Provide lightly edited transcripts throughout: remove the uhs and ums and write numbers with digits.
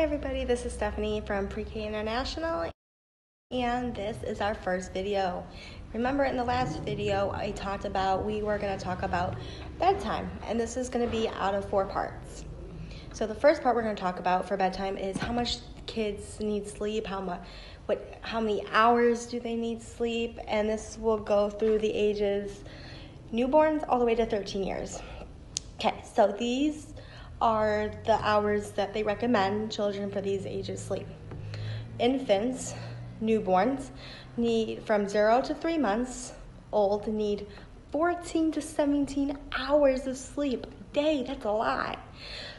Hi everybody, this is Stephanie from Pre K International, and this is our first video. Remember, in the last video I talked about we were going to talk about bedtime, and this is going to be out of four parts. So the first part we're going to talk about for bedtime is how much kids need sleep, how many hours do they need sleep, and this will go through the ages newborns all the way to 13 years. Okay, so these are the hours that they recommend children for these ages sleep. Infants, newborns, need from 0 to 3 months old, need 14 to 17 hours of sleep a day. That's a lot.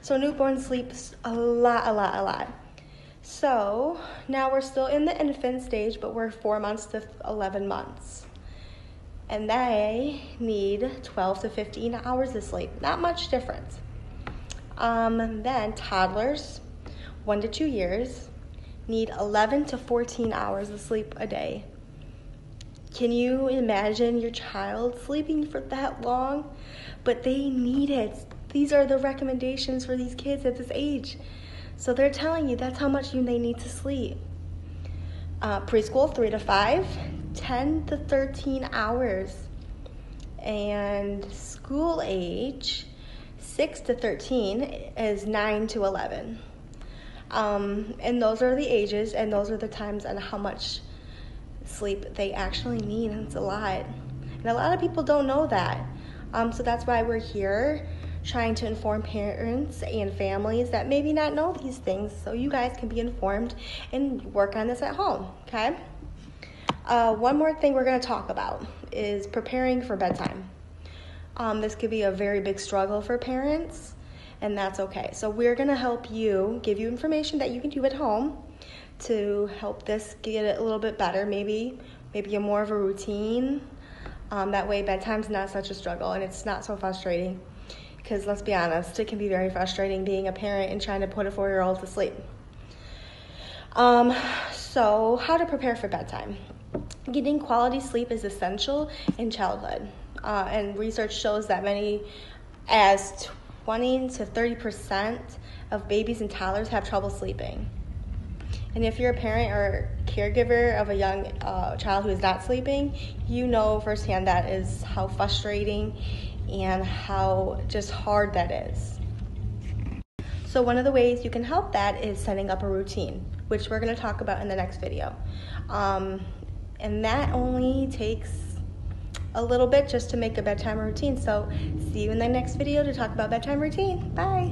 So newborns sleep a lot. So now we're still in the infant stage, but we're 4 months to 11 months. And they need 12 to 15 hours of sleep. Not much difference. Then toddlers, 1 to 2 years, need 11 to 14 hours of sleep a day. Can you imagine your child sleeping for that long? But they need it. These are the recommendations for these kids at this age. So they're telling you that's how much they need to sleep. Preschool, 3 to 5, 10 to 13 hours. And school age, 6 to 13, is 9 to 11. And those are the ages, and those are the times and how much sleep they actually need. It's a lot. And a lot of people don't know that. So that's why we're here, trying to inform parents and families that maybe not know these things, so you guys can be informed and work on this at home, okay? One more thing we're going to talk about is preparing for bedtime. This could be a very big struggle for parents, and that's okay. So we're going to help you, give you information that you can do at home to help this get it a little bit better, maybe more of a routine. That way bedtime's not such a struggle, and it's not so frustrating, because let's be honest, it can be very frustrating being a parent and trying to put a 4-year-old to sleep. So how to prepare for bedtime. Getting quality sleep is essential in childhood. And research shows that many as 20 to 30% of babies and toddlers have trouble sleeping. And if you're a parent or caregiver of a young child who is not sleeping, you know firsthand that is how frustrating and how just hard that is. So one of the ways you can help that is setting up a routine, which we're going to talk about in the next video. And that only takes a little bit just to make a bedtime routine. So see you in the next video to talk about bedtime routine. Bye.